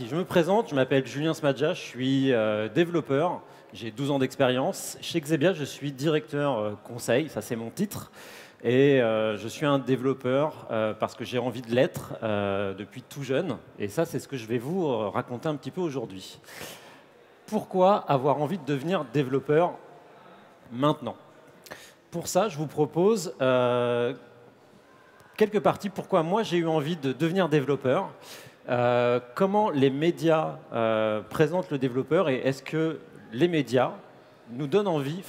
Je me présente, je m'appelle Julien Smadja, je suis développeur, j'ai 12 ans d'expérience. Chez Xebia, je suis directeur conseil, ça c'est mon titre. Et je suis un développeur parce que j'ai envie de l'être depuis tout jeune. Et ça, c'est ce que je vais vous raconter un petit peu aujourd'hui. Pourquoi avoir envie de devenir développeur maintenant? Pour ça, je vous propose quelques parties. Pourquoi moi, j'ai eu envie de devenir développeur? Comment les médias présentent le développeur et est-ce que les médias nous donnent envie,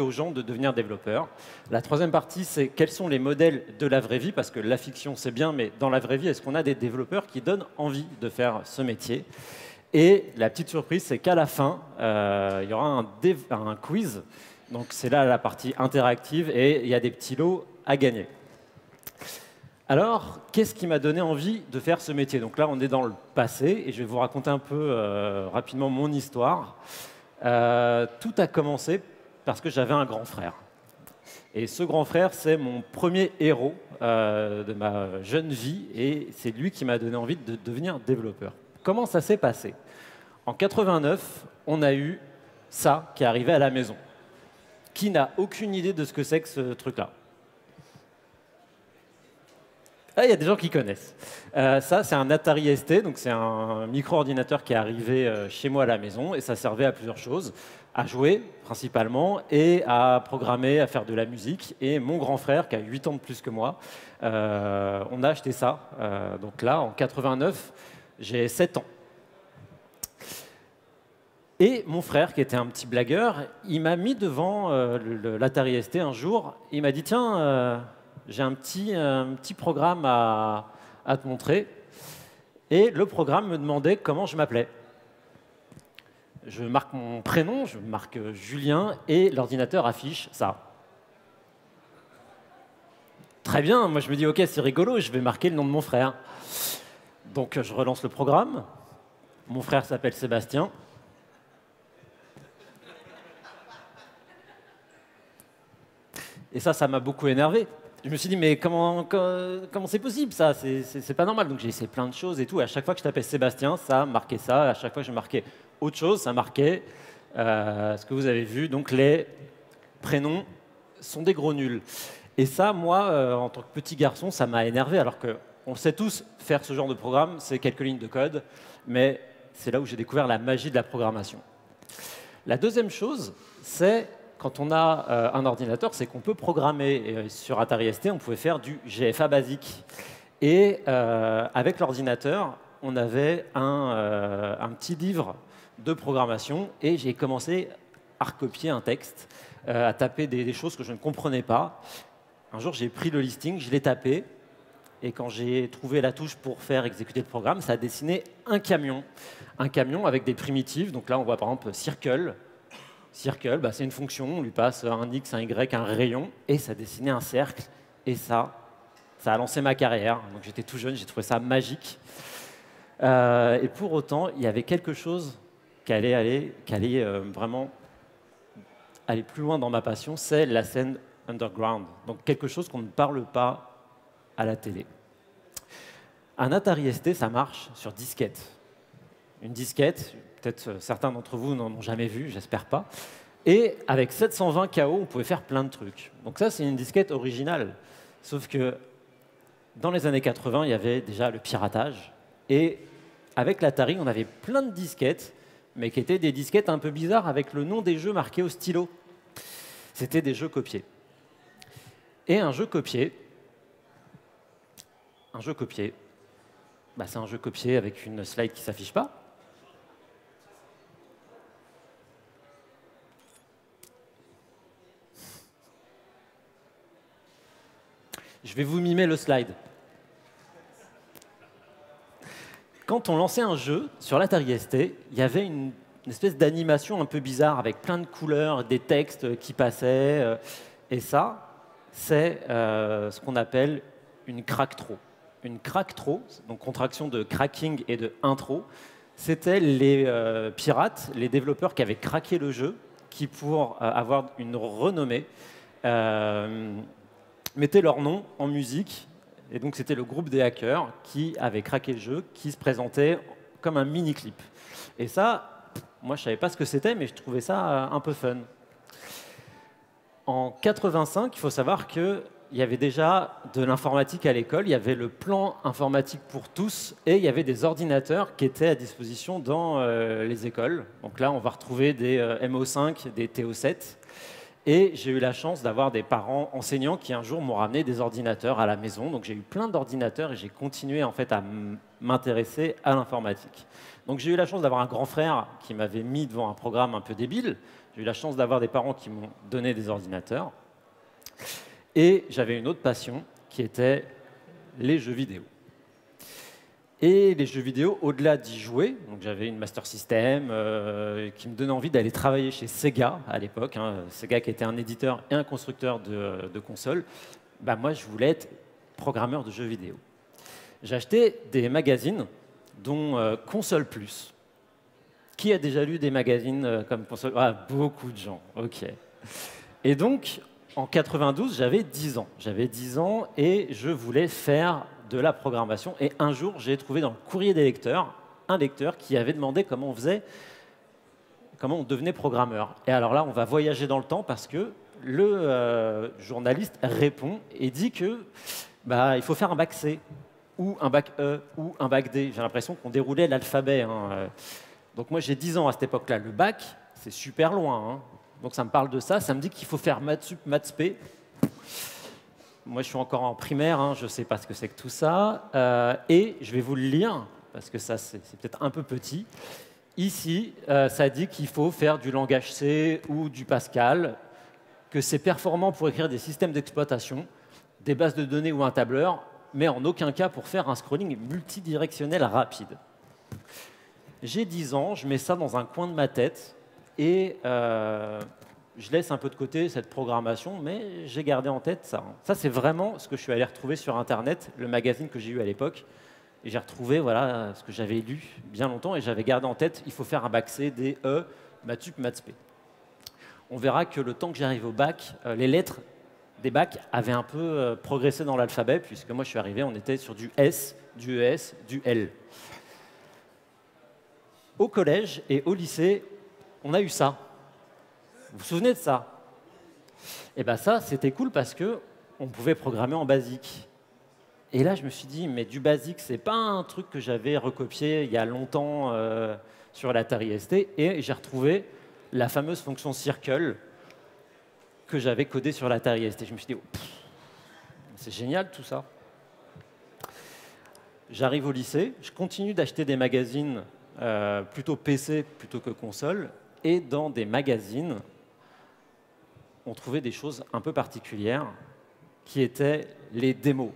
aux gens de devenir développeurs. La troisième partie, c'est quels sont les modèles de la vraie vie, parce que la fiction, c'est bien, mais dans la vraie vie, est-ce qu'on a des développeurs qui donnent envie de faire ce métier? Et la petite surprise, c'est qu'à la fin, il y aura un quiz. Donc c'est là la partie interactive et il y a des petits lots à gagner. Alors, qu'est-ce qui m'a donné envie de faire ce métier? Donc là, on est dans le passé et je vais vous raconter un peu rapidement mon histoire. Tout a commencé parce que j'avais un grand frère. Et ce grand frère, c'est mon premier héros de ma jeune vie et c'est lui qui m'a donné envie de devenir développeur. Comment ça s'est passé? En 89, on a eu ça qui est arrivé à la maison. Qui n'a aucune idée de ce que c'est que ce truc-là? Ah, il y a des gens qui connaissent. Ça, c'est un Atari ST, donc c'est un micro-ordinateur qui est arrivé chez moi à la maison, et ça servait à plusieurs choses, à jouer principalement, et à programmer, à faire de la musique. Et mon grand frère, qui a 8 ans de plus que moi, on a acheté ça. Donc là, en 89, j'ai 7 ans. Et mon frère, qui était un petit blagueur, il m'a mis devant l'Atari ST un jour, et il m'a dit « Tiens, j'ai un petit programme à te montrer. » Et le programme me demandait comment je m'appelais. Je marque mon prénom, je marque Julien, et l'ordinateur affiche ça. Très bien, moi je me dis « Ok, c'est rigolo, je vais marquer le nom de mon frère. » Donc je relance le programme. Mon frère s'appelle Sébastien. Et ça m'a beaucoup énervé. Je me suis dit, mais comment c'est possible, ça? C'est pas normal. Donc j'ai essayé plein de choses et tout. Et à chaque fois que je tapais Sébastien, ça marquait ça. À chaque fois que je marquais autre chose, ça marquait ce que vous avez vu. Donc les prénoms sont des gros nuls. Et ça, moi, en tant que petit garçon, ça m'a énervé. Alors qu'on sait tous, faire ce genre de programme, c'est quelques lignes de code. Mais c'est là où j'ai découvert la magie de la programmation. La deuxième chose, c'est... Quand on a un ordinateur, c'est qu'on peut programmer. Et sur Atari ST, on pouvait faire du GFA basic. Et avec l'ordinateur, on avait un petit livre de programmation. Et j'ai commencé à recopier un texte, à taper des choses que je ne comprenais pas. Un jour, j'ai pris le listing, je l'ai tapé. Et quand j'ai trouvé la touche pour faire exécuter le programme, ça a dessiné un camion. Un camion avec des primitives. Donc là, on voit par exemple « circle ». Circle, bah, c'est une fonction, on lui passe un X, un Y, un rayon, et ça dessinait un cercle. Et ça a lancé ma carrière. Donc j'étais tout jeune, j'ai trouvé ça magique. Et pour autant, il y avait quelque chose qui allait, vraiment aller plus loin dans ma passion, c'est la scène underground. Donc quelque chose qu'on ne parle pas à la télé. Un Atari ST, ça marche sur disquette. Une disquette... Peut-être certains d'entre vous n'en ont jamais vu, j'espère pas. Et avec 720 KO, on pouvait faire plein de trucs. Donc ça, c'est une disquette originale. Sauf que dans les années 80, il y avait déjà le piratage. Et avec l'Atari, on avait plein de disquettes, mais qui étaient des disquettes un peu bizarres avec le nom des jeux marqués au stylo. C'était des jeux copiés. Et un jeu copié, bah, c'est un jeu copié avec une slide qui ne s'affiche pas. Je vais vous mimer le slide. Quand on lançait un jeu sur l'Atari ST, il y avait une espèce d'animation un peu bizarre avec plein de couleurs, des textes qui passaient. Et ça, c'est ce qu'on appelle une cracktro. Une cracktro, donc contraction de cracking et de intro, c'était les pirates, les développeurs qui avaient craqué le jeu, qui pour avoir une renommée, mettaient leur nom en musique. Et donc, c'était le groupe des hackers qui avait craqué le jeu, qui se présentait comme un mini-clip. Et ça, moi, je ne savais pas ce que c'était, mais je trouvais ça un peu fun. En 85, il faut savoir qu'il y avait déjà de l'informatique à l'école, il y avait le plan informatique pour tous, et il y avait des ordinateurs qui étaient à disposition dans les écoles. Donc là, on va retrouver des MO5, des TO7. Et j'ai eu la chance d'avoir des parents enseignants qui, un jour, m'ont ramené des ordinateurs à la maison. Donc j'ai eu plein d'ordinateurs et j'ai continué en fait, à m'intéresser à l'informatique. Donc j'ai eu la chance d'avoir un grand frère qui m'avait mis devant un programme un peu débile. J'ai eu la chance d'avoir des parents qui m'ont donné des ordinateurs. Et j'avais une autre passion qui était les jeux vidéo. Et les jeux vidéo, au-delà d'y jouer, donc j'avais une Master System qui me donnait envie d'aller travailler chez Sega à l'époque, hein, Sega qui était un éditeur et un constructeur de consoles, bah moi je voulais être programmeur de jeux vidéo. J'achetais des magazines, dont Console Plus. Qui a déjà lu des magazines comme Console? Ah, beaucoup de gens, ok. Et donc, en 92, j'avais 10 ans. J'avais 10 ans et je voulais faire de la programmation. Et un jour, j'ai trouvé dans le courrier des lecteurs un lecteur qui avait demandé comment on faisait, comment on devenait programmeur. Et alors là, on va voyager dans le temps parce que le journaliste répond et dit que bah, il faut faire un bac C ou un bac E ou un bac D. J'ai l'impression qu'on déroulait l'alphabet. Hein. Donc moi, j'ai 10 ans à cette époque-là. Le bac, c'est super loin. Hein. Donc ça me parle de ça. Ça me dit qu'il faut faire maths sup, maths p. Moi, je suis encore en primaire, hein, je ne sais pas ce que c'est que tout ça. Et je vais vous le lire, parce que ça, c'est peut-être un peu petit. Ici, ça dit qu'il faut faire du langage C ou du Pascal, que c'est performant pour écrire des systèmes d'exploitation, des bases de données ou un tableur, mais en aucun cas pour faire un scrolling multidirectionnel rapide. J'ai 10 ans, je mets ça dans un coin de ma tête, et... je laisse un peu de côté cette programmation, mais j'ai gardé en tête ça. Ça, c'est vraiment ce que je suis allé retrouver sur Internet, le magazine que j'ai eu à l'époque. Et j'ai retrouvé voilà, ce que j'avais lu bien longtemps, et j'avais gardé en tête, il faut faire un bac C, D, E, maths sup, maths p. On verra que le temps que j'arrive au bac, les lettres des bacs avaient un peu progressé dans l'alphabet, puisque moi, je suis arrivé, on était sur du S, du ES, du L. Au collège et au lycée, on a eu ça. Vous vous souvenez de ça? Et bien ça, c'était cool parce qu'on pouvait programmer en BASIC. Et là, je me suis dit, mais du BASIC, c'est pas un truc que j'avais recopié il y a longtemps sur l'Atari ST. Et j'ai retrouvé la fameuse fonction circle que j'avais codée sur l'Atari ST. Je me suis dit, oh, c'est génial tout ça. J'arrive au lycée, je continue d'acheter des magazines plutôt PC plutôt que console. Et dans des magazines, on trouvait des choses un peu particulières qui étaient les démos.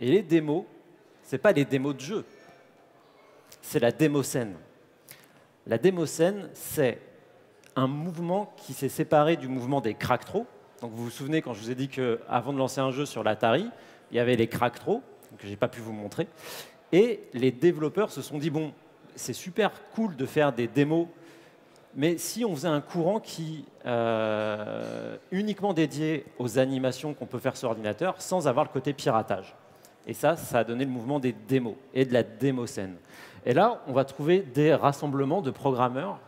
Et les démos, ce n'est pas les démos de jeu, c'est la démoscène. La démoscène, c'est un mouvement qui s'est séparé du mouvement des cracktros. Donc vous vous souvenez quand je vous ai dit qu'avant de lancer un jeu sur l'Atari, il y avait les cracktros, que je n'ai pas pu vous montrer. Et les développeurs se sont dit, bon, c'est super cool de faire des démos. Mais si on faisait un courant qui uniquement dédié aux animations qu'on peut faire sur ordinateur, sans avoir le côté piratage. Et ça, ça a donné le mouvement des démos et de la démoscène. Et là, on va trouver des rassemblements de programmeurs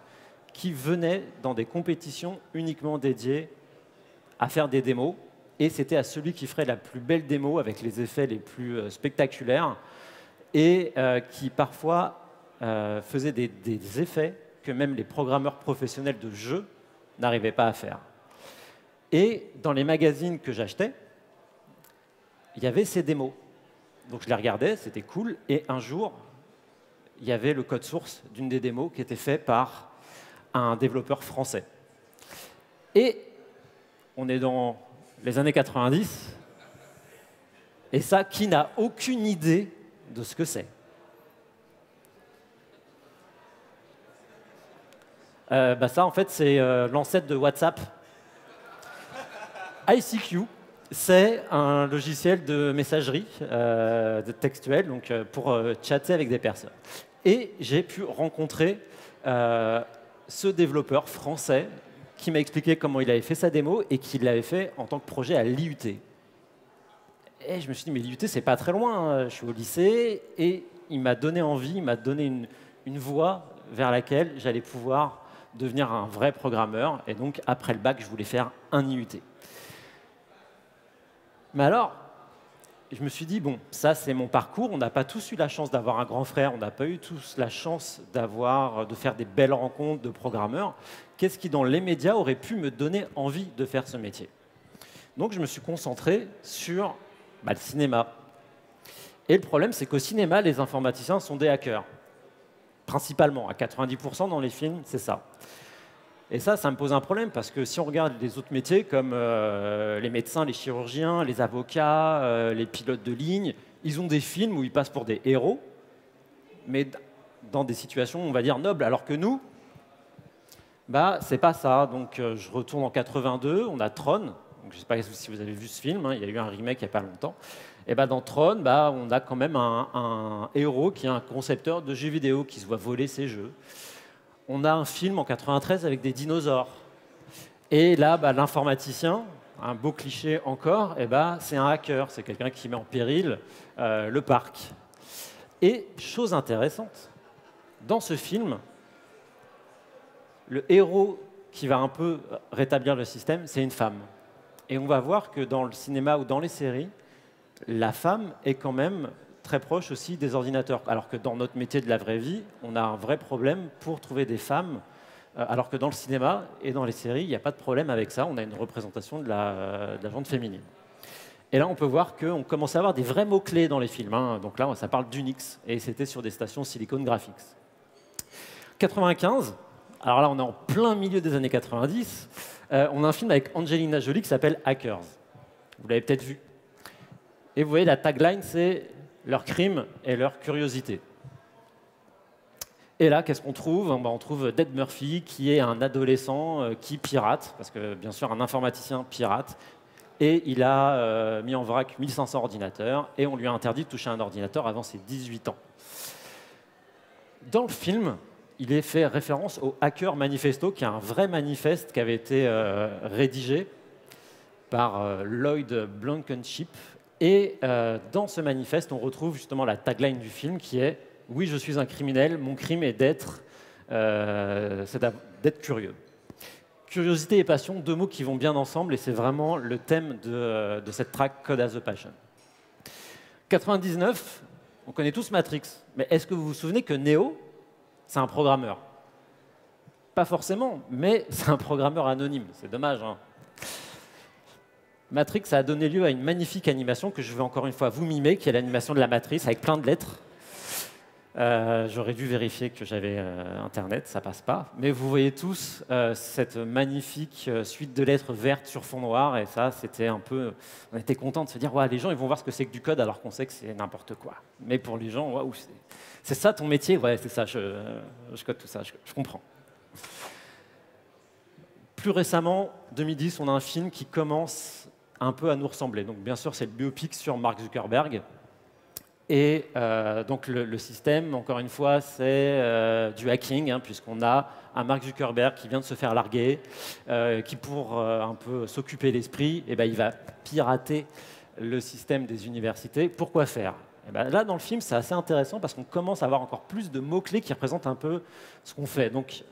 qui venaient dans des compétitions uniquement dédiées à faire des démos. Et c'était à celui qui ferait la plus belle démo avec les effets les plus spectaculaires et qui parfois faisait des effets que même les programmeurs professionnels de jeux n'arrivaient pas à faire. Et dans les magazines que j'achetais, il y avait ces démos. Donc je les regardais, c'était cool. Et un jour, il y avait le code source d'une des démos qui était fait par un développeur français. Et on est dans les années 90. Et ça, qui n'a aucune idée de ce que c'est? Bah ça, en fait, c'est l'ancêtre de WhatsApp. ICQ, c'est un logiciel de messagerie textuelle, donc pour chatter avec des personnes. Et j'ai pu rencontrer ce développeur français qui m'a expliqué comment il avait fait sa démo et qu'il l'avait fait en tant que projet à l'IUT. Et je me suis dit, mais l'IUT, c'est pas très loin, hein. Je suis au lycée, et il m'a donné envie, il m'a donné une une voie vers laquelle j'allais pouvoir devenir un vrai programmeur. Et donc, après le bac, je voulais faire un IUT. Mais alors, je me suis dit, bon, ça, c'est mon parcours. On n'a pas tous eu la chance d'avoir un grand frère. On n'a pas eu tous la chance de faire des belles rencontres de programmeurs. Qu'est-ce qui, dans les médias, aurait pu me donner envie de faire ce métier? Donc, je me suis concentré sur le cinéma. Et le problème, c'est qu'au cinéma, les informaticiens sont des hackers. Principalement, à 90% dans les films, c'est ça. Et ça, ça me pose un problème, parce que si on regarde les autres métiers, comme les médecins, les chirurgiens, les avocats, les pilotes de ligne, ils ont des films où ils passent pour des héros, mais dans des situations, on va dire, nobles. Alors que nous, c'est pas ça. Donc, je retourne en 82, on a Tron. Donc, je ne sais pas si vous avez vu ce film, hein, il y a eu un remake il n'y a pas longtemps. Et dans Tron, on a quand même un héros qui est un concepteur de jeux vidéo qui se voit voler ses jeux. On a un film en 93 avec des dinosaures. Et là, l'informaticien, un beau cliché encore, c'est un hacker, c'est quelqu'un qui met en péril le parc. Et chose intéressante, dans ce film, le héros qui va un peu rétablir le système, c'est une femme. Et on va voir que dans le cinéma ou dans les séries, la femme est quand même très proche aussi des ordinateurs. Alors que dans notre métier de la vraie vie, on a un vrai problème pour trouver des femmes. Alors que dans le cinéma et dans les séries, il n'y a pas de problème avec ça. On a une représentation de la gente féminine. Et là, on peut voir qu'on commence à avoir des vrais mots-clés dans les films. Hein. Donc là, ça parle d'Unix. Et c'était sur des stations Silicon Graphics. 95. Alors là, on est en plein milieu des années 90. On a un film avec Angelina Jolie qui s'appelle Hackers. Vous l'avez peut-être vu. Et vous voyez, la tagline, c'est leur crime et leur curiosité. Et là, qu'est-ce qu'on trouve? On trouve Ted Murphy, qui est un adolescent qui pirate, parce que, bien sûr, un informaticien pirate. Et il a mis en vrac 1500 ordinateurs, et on lui a interdit de toucher un ordinateur avant ses 18 ans. Dans le film, il est fait référence au Hacker Manifesto, qui est un vrai manifeste qui avait été rédigé par Lloyd Blankenship. Et dans ce manifeste, on retrouve justement la tagline du film qui est « Oui, je suis un criminel, mon crime est d'être curieux ». Curiosité et passion, deux mots qui vont bien ensemble, et c'est vraiment le thème de cette track Code as a Passion. 99, on connaît tous Matrix, mais est-ce que vous vous souvenez que Neo, c'est un programmeur? Pas forcément, mais c'est un programmeur anonyme. C'est dommage. Hein. Matrix a donné lieu à une magnifique animation que je vais encore une fois vous mimer, qui est l'animation de la matrice avec plein de lettres. J'aurais dû vérifier que j'avais Internet, ça passe pas. Mais vous voyez tous cette magnifique suite de lettres vertes sur fond noir. Et ça, c'était un peu... On était contents de se dire, ouais, les gens, ils vont voir ce que c'est que du code, alors qu'on sait que c'est n'importe quoi. Mais pour les gens, waouh, c'est ça ton métier? Ouais, c'est ça, je code tout ça, je comprends. Plus récemment, 2010, on a un film qui commence un peu à nous ressembler. Donc, bien sûr, c'est le biopic sur Mark Zuckerberg. Et donc le système, encore une fois, c'est du hacking, hein, puisqu'on a un Mark Zuckerberg qui vient de se faire larguer, qui pour un peu s'occuper l'esprit, il va pirater le système des universités. Pourquoi faire? Là, dans le film, c'est assez intéressant parce qu'on commence à avoir encore plus de mots-clés qui représentent un peu ce qu'on fait. Donc,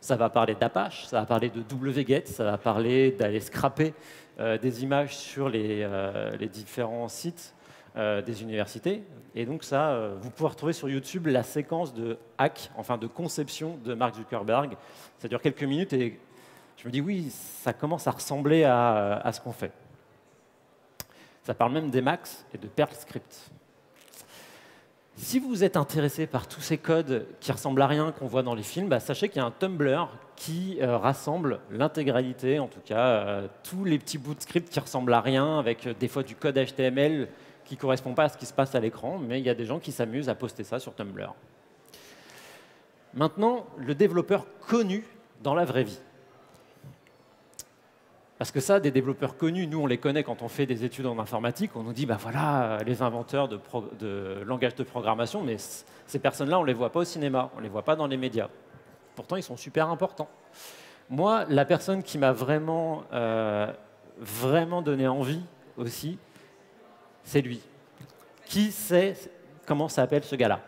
ça va parler d'Apache, ça va parler de WGET, ça va parler d'aller scraper des images sur les différents sites des universités. Et donc ça, vous pouvez retrouver sur YouTube la séquence de hack, enfin de conception de Mark Zuckerberg. Ça dure quelques minutes et je me dis oui, ça commence à ressembler à ce qu'on fait. Ça parle même des Macs et de PerlScript. Si vous êtes intéressé par tous ces codes qui ressemblent à rien qu'on voit dans les films, sachez qu'il y a un Tumblr qui rassemble l'intégralité, en tout cas tous les petits bouts de script qui ressemblent à rien, avec des fois du code HTML qui ne correspond pas à ce qui se passe à l'écran, mais il y a des gens qui s'amusent à poster ça sur Tumblr. Maintenant, le développeur connu dans la vraie vie. Parce que ça, des développeurs connus, nous, on les connaît quand on fait des études en informatique. On nous dit, voilà, les inventeurs de langage de programmation, mais ces personnes-là, on ne les voit pas au cinéma, on ne les voit pas dans les médias. Pourtant, ils sont super importants. Moi, la personne qui m'a vraiment, vraiment donné envie aussi, c'est lui. Qui sait comment s'appelle ce gars-là?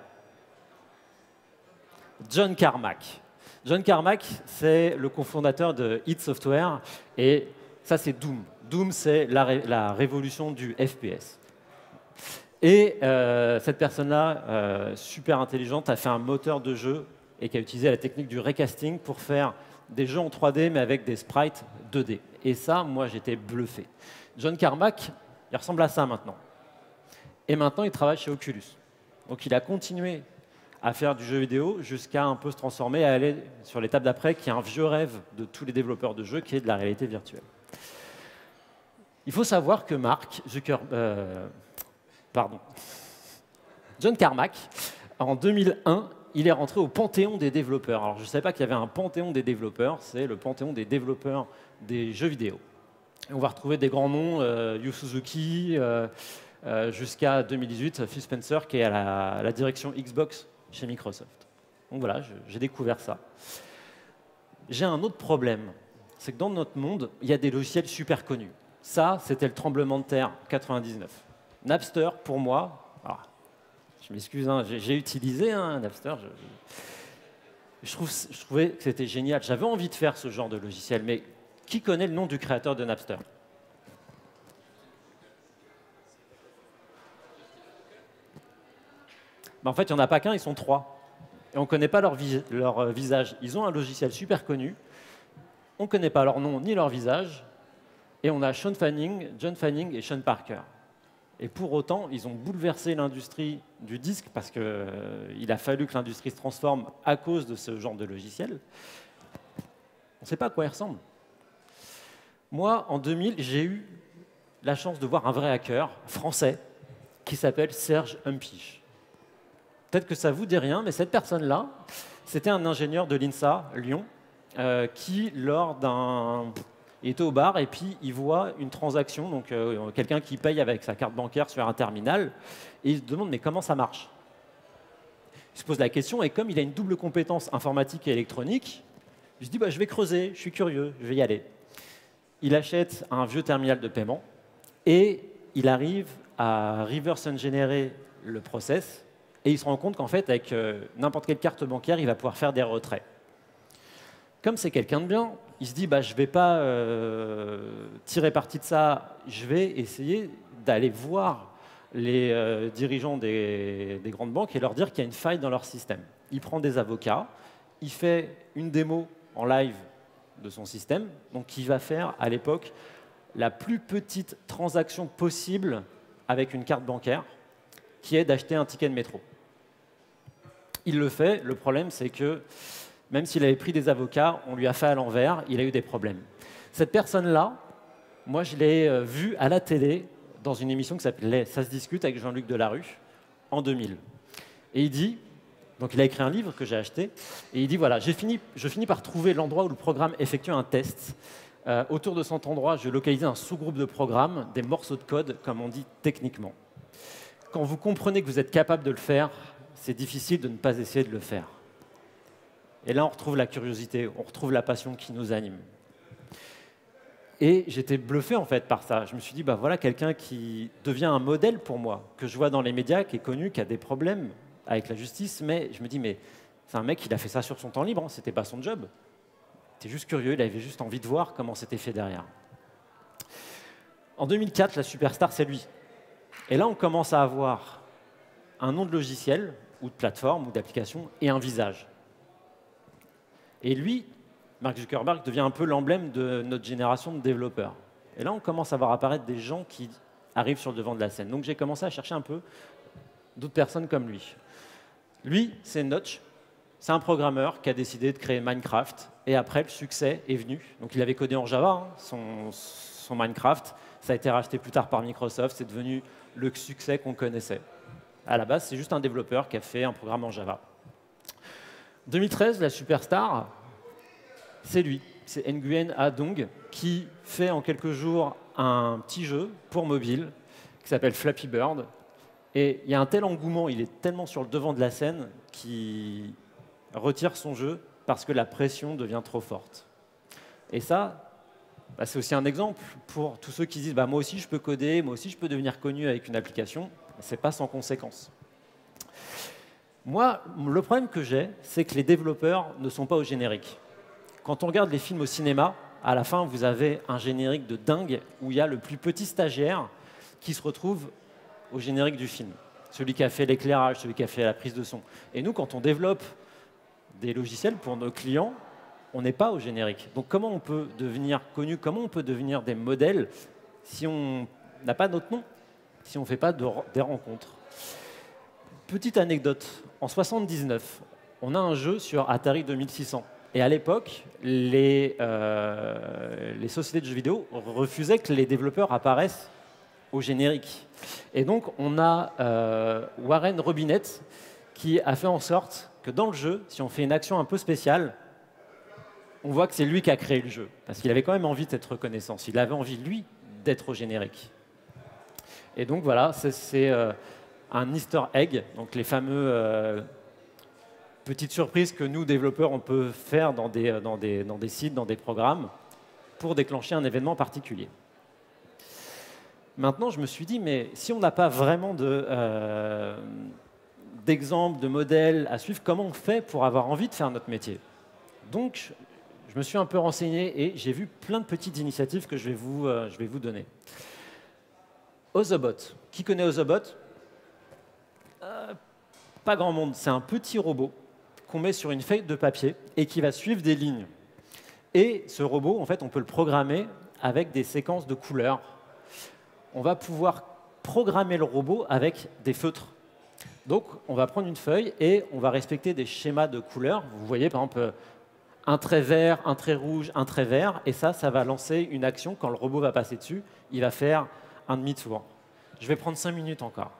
John Carmack. John Carmack, c'est le cofondateur de id Software, et ça, c'est Doom. Doom, c'est la révolution du FPS. Et cette personne-là, super intelligente, a fait un moteur de jeu et qui a utilisé la technique du recasting pour faire des jeux en 3D, mais avec des sprites 2D. Et ça, moi, j'étais bluffé. John Carmack, il ressemble à ça maintenant. Et maintenant, il travaille chez Oculus. Donc, il a continué à faire du jeu vidéo jusqu'à un peu se transformer, à aller sur l'étape d'après, qui est un vieux rêve de tous les développeurs de jeux, qui est de la réalité virtuelle. Il faut savoir que John Carmack, en 2001, il est rentré au Panthéon des développeurs. Alors, je ne savais pas qu'il y avait un Panthéon des développeurs, c'est le Panthéon des développeurs des jeux vidéo. Et on va retrouver des grands noms, Yu Suzuki, jusqu'à 2018, Phil Spencer, qui est à la direction Xbox chez Microsoft. Donc voilà, j'ai découvert ça. J'ai un autre problème, c'est que dans notre monde, il y a des logiciels super connus. Ça, c'était le tremblement de terre, 99. Napster, pour moi, je m'excuse, hein, j'ai utilisé Napster. Je trouvais que c'était génial. J'avais envie de faire ce genre de logiciel, mais qui connaît le nom du créateur de Napster? Ben, en fait, il n'y en a pas qu'un, ils sont trois. Et on ne connaît pas leur visage. Ils ont un logiciel super connu. On ne connaît pas leur nom ni leur visage. Et on a Sean Fanning, John Fanning et Sean Parker. Et pour autant, ils ont bouleversé l'industrie du disque parce qu'il a fallu que l'industrie se transforme à cause de ce genre de logiciel. On ne sait pas à quoi ils ressemblent. Moi, en 2000, j'ai eu la chance de voir un vrai hacker français qui s'appelle Serge Humpich. Peut-être que ça ne vous dit rien, mais cette personne-là, c'était un ingénieur de l'INSA, Lyon, qui, lors d'un... Il était au bar et puis il voit une transaction, donc quelqu'un qui paye avec sa carte bancaire sur un terminal, et il se demande mais comment ça marche? Il se pose la question et comme il a une double compétence informatique et électronique, il se dit bah, je vais creuser, je suis curieux, je vais y aller. Il achète un vieux terminal de paiement et il arrive à reverse engineer le process et il se rend compte qu'en fait avec n'importe quelle carte bancaire, il va pouvoir faire des retraits. Comme c'est quelqu'un de bien, il se dit bah, « je ne vais pas tirer parti de ça, je vais essayer d'aller voir les dirigeants des grandes banques et leur dire qu'il y a une faille dans leur système ». Il prend des avocats, il fait une démo en live de son système, donc il va faire à l'époque la plus petite transaction possible avec une carte bancaire, qui est d'acheter un ticket de métro. Il le fait, le problème c'est que même s'il avait pris des avocats, on lui a fait à l'envers, il a eu des problèmes. Cette personne-là, moi, je l'ai vue à la télé dans une émission qui s'appelait « Ça se discute » avec Jean-Luc Delarue en 2000. Et il dit, donc il a écrit un livre que j'ai acheté, et il dit, voilà, je finis par trouver l'endroit où le programme effectue un test. Autour de cet endroit, je localisais un sous-groupe de programmes, des morceaux de code, comme on dit techniquement. Quand vous comprenez que vous êtes capable de le faire, c'est difficile de ne pas essayer de le faire. Et là, on retrouve la curiosité, on retrouve la passion qui nous anime. Et j'étais bluffé, en fait, par ça. Je me suis dit, bah voilà, quelqu'un qui devient un modèle pour moi, que je vois dans les médias, qui est connu, qui a des problèmes avec la justice, mais je me dis, mais c'est un mec qui a fait ça sur son temps libre, hein, c'était pas son job. Il était juste curieux, il avait juste envie de voir comment c'était fait derrière. En 2004, la superstar, c'est lui. Et là, on commence à avoir un nom de logiciel, ou de plateforme, ou d'application, et un visage. Et lui, Mark Zuckerberg, devient un peu l'emblème de notre génération de développeurs. Et là, on commence à voir apparaître des gens qui arrivent sur le devant de la scène. Donc j'ai commencé à chercher un peu d'autres personnes comme lui. Lui, c'est Notch. C'est un programmeur qui a décidé de créer Minecraft. Et après, le succès est venu. Donc il avait codé en Java, hein, son Minecraft. Ça a été racheté plus tard par Microsoft. C'est devenu le succès qu'on connaissait. À la base, c'est juste un développeur qui a fait un programme en Java. 2013, la superstar, c'est lui, c'est Nguyen A Dong, qui fait en quelques jours un petit jeu pour mobile qui s'appelle Flappy Bird. Et il y a un tel engouement, il est tellement sur le devant de la scène qu'il retire son jeu parce que la pression devient trop forte. Et ça, bah, c'est aussi un exemple pour tous ceux qui disent bah, « moi aussi je peux coder, moi aussi je peux devenir connu avec une application ». Ce n'est pas sans conséquence. Moi, le problème que j'ai, c'est que les développeurs ne sont pas au générique. Quand on regarde les films au cinéma, à la fin, vous avez un générique de dingue où il y a le plus petit stagiaire qui se retrouve au générique du film. Celui qui a fait l'éclairage, celui qui a fait la prise de son. Et nous, quand on développe des logiciels pour nos clients, on n'est pas au générique. Donc comment on peut devenir connu, comment on peut devenir des modèles si on n'a pas notre nom, si on ne fait pas des rencontres? Petite anecdote, en 1979, on a un jeu sur Atari 2600. Et à l'époque, les sociétés de jeux vidéo refusaient que les développeurs apparaissent au générique. Et donc, on a Warren Robinett qui a fait en sorte que dans le jeu, si on fait une action un peu spéciale, on voit que c'est lui qui a créé le jeu. Parce qu'il avait quand même envie de cette reconnaissance. Il avait envie, lui, d'être au générique. Et donc, voilà, c'est un easter egg, donc les fameux... Petite surprise que nous, développeurs, on peut faire dans des sites, dans des programmes, pour déclencher un événement particulier. Maintenant, je me suis dit, mais si on n'a pas vraiment d'exemple, de modèle à suivre, comment on fait pour avoir envie de faire notre métier? Donc, je me suis un peu renseigné et j'ai vu plein de petites initiatives que je vais vous donner. OZOBOT. Qui connaît OZOBOT? Pas grand monde. C'est un petit robot qu'on met sur une feuille de papier et qui va suivre des lignes. Et ce robot, en fait, on peut le programmer avec des séquences de couleurs. On va pouvoir programmer le robot avec des feutres. Donc, on va prendre une feuille et on va respecter des schémas de couleurs. Vous voyez, par exemple, un trait vert, un trait rouge, un trait vert. Et ça va lancer une action. Quand le robot va passer dessus, il va faire un demi-tour. Je vais prendre 5 minutes encore,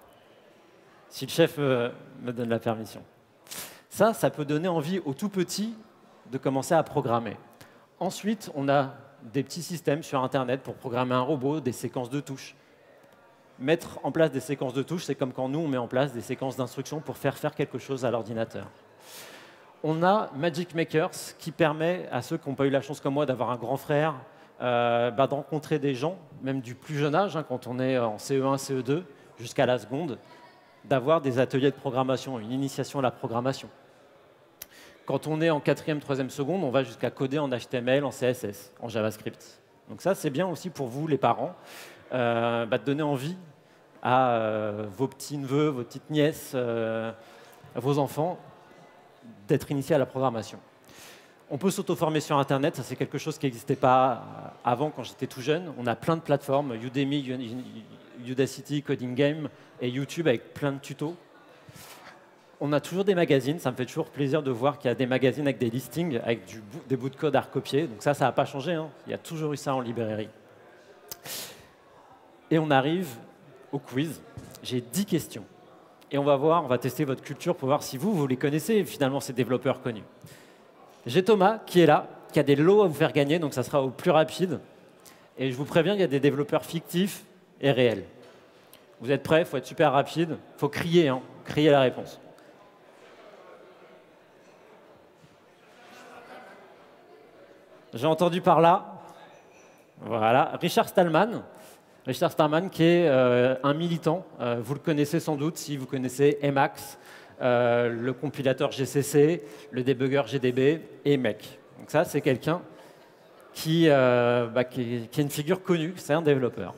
si le chef me donne la permission. Ça peut donner envie aux tout petits de commencer à programmer. Ensuite, on a des petits systèmes sur Internet pour programmer un robot, des séquences de touches. Mettre en place des séquences de touches, c'est comme quand nous, on met en place des séquences d'instructions pour faire quelque chose à l'ordinateur. On a Magic Makers qui permet à ceux qui n'ont pas eu la chance comme moi d'avoir un grand frère de rencontrer des gens, même du plus jeune âge, hein, quand on est en CE1, CE2, jusqu'à la seconde, d'avoir des ateliers de programmation, une initiation à la programmation. Quand on est en 4e, 3e seconde, on va jusqu'à coder en HTML, en CSS, en JavaScript. Donc ça, c'est bien aussi pour vous, les parents, de donner envie à vos petits-neveux, vos petites nièces, à vos enfants, d'être initiés à la programmation. On peut s'auto-former sur Internet, ça c'est quelque chose qui n'existait pas avant, quand j'étais tout jeune. On a plein de plateformes, Udemy, Udacity, Coding Game et YouTube avec plein de tutos. On a toujours des magazines, ça me fait toujours plaisir de voir qu'il y a des magazines avec des listings, avec des bouts de code à recopier. Donc ça n'a pas changé, hein. Il y a toujours eu ça en librairie. Et on arrive au quiz. J'ai 10 questions. Et on va voir, on va tester votre culture pour voir si vous les connaissez, finalement, ces développeurs connus. J'ai Thomas qui est là, qui a des lots à vous faire gagner, donc ça sera au plus rapide. Et je vous préviens, il y a des développeurs fictifs et réel. Vous êtes prêts? Il faut être super rapide. Il faut crier, hein, crier la réponse. J'ai entendu par là. Voilà, Richard Stallman qui est un militant. Vous le connaissez sans doute si vous connaissez Emacs, le compilateur GCC, le débugger GDB et MEC. Donc ça, c'est quelqu'un qui est une figure connue, c'est un développeur.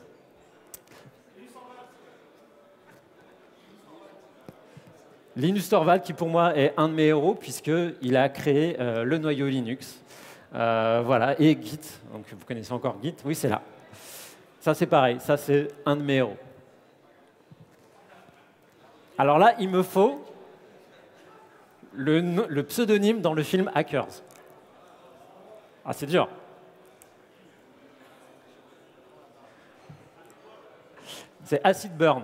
Linus Torvald, qui pour moi est un de mes héros, puisqu'il a créé le noyau Linux. Voilà, et Git. Donc vous connaissez encore Git. Oui, c'est là. Ça, c'est pareil. Ça, c'est un de mes héros. Alors là, il me faut le pseudonyme dans le film Hackers. Ah, c'est dur. C'est Acid Burn.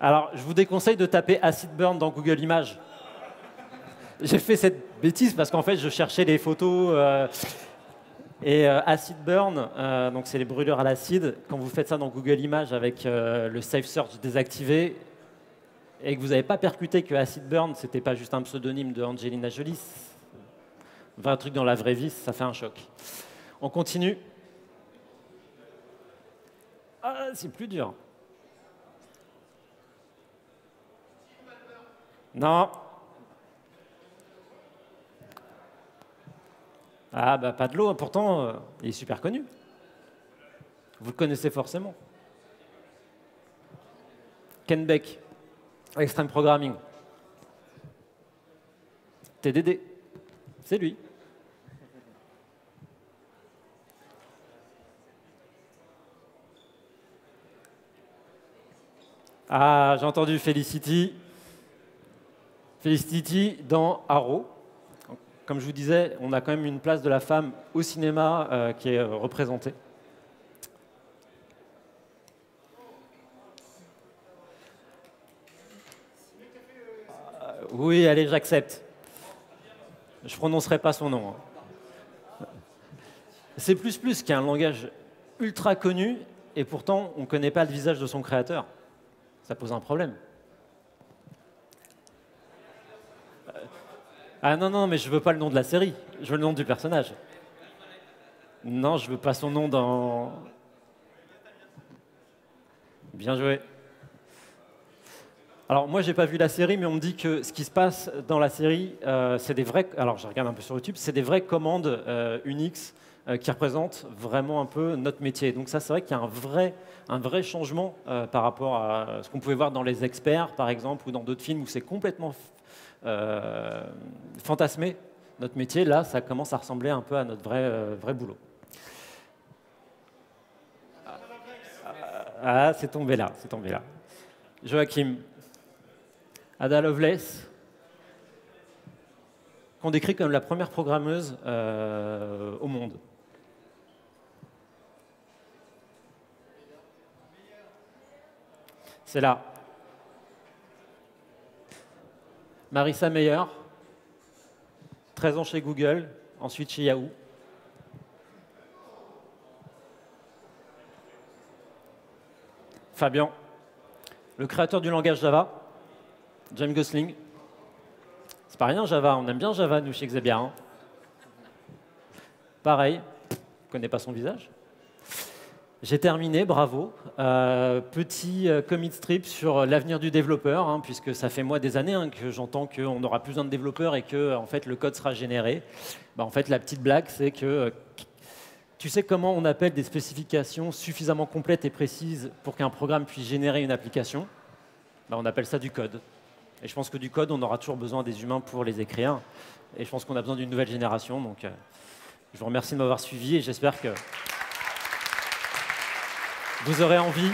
Alors, je vous déconseille de taper Acid Burn dans Google Images. J'ai fait cette bêtise parce qu'en fait, je cherchais les photos. Acid Burn, donc c'est les brûlures à l'acide. Quand vous faites ça dans Google Images avec le Safe Search désactivé et que vous n'avez pas percuté que Acid Burn, c'était pas juste un pseudonyme de Angelina Jolie, un truc dans la vraie vie, ça fait un choc. On continue. Ah, c'est plus dur. Non. Ah, bah pas de l'eau, pourtant, il est super connu. Vous le connaissez forcément. Ken Beck, Extreme Programming. TDD, c'est lui. Ah, j'ai entendu Felicity. Felicity dans Arrow. Comme je vous disais, on a quand même une place de la femme au cinéma qui est représentée. Oui, allez, j'accepte. Je ne prononcerai pas son nom. C++, qui est un langage ultra connu, et pourtant, on ne connaît pas le visage de son créateur. Ça pose un problème. Ah non, non, mais je veux pas le nom de la série. Je veux le nom du personnage. Non, je veux pas son nom dans... Bien joué. Alors, moi, j'ai pas vu la série, mais on me dit que ce qui se passe dans la série, c'est des vraies... Alors, je regarde un peu sur YouTube, c'est des vraies commandes Unix qui représentent vraiment un peu notre métier. Donc ça, c'est vrai qu'il y a un vrai changement par rapport à ce qu'on pouvait voir dans Les Experts, par exemple, ou dans d'autres films où c'est complètement... fantasmer notre métier, là, ça commence à ressembler un peu à notre vrai boulot. Ah, c'est tombé là, c'est tombé là. Joachim, Ada Lovelace, qu'on décrit comme la première programmeuse au monde. C'est là. Marissa Meyer, 13 ans chez Google, ensuite chez Yahoo. Fabian, le créateur du langage Java, James Gosling. C'est pas rien Java, on aime bien Java, nous, chez Xebia. Hein. Pareil, je ne connais pas son visage. J'ai terminé, bravo. Petit commit strip sur l'avenir du développeur, hein, puisque ça fait moi des années hein, que j'entends qu'on n'aura plus besoin de développeurs et que en fait, le code sera généré. Bah, en fait, la petite blague, c'est que tu sais comment on appelle des spécifications suffisamment complètes et précises pour qu'un programme puisse générer une application? Bah, on appelle ça du code. Et je pense que du code, on aura toujours besoin des humains pour les écrire. Et je pense qu'on a besoin d'une nouvelle génération. Donc, je vous remercie de m'avoir suivi et j'espère que... vous aurez envie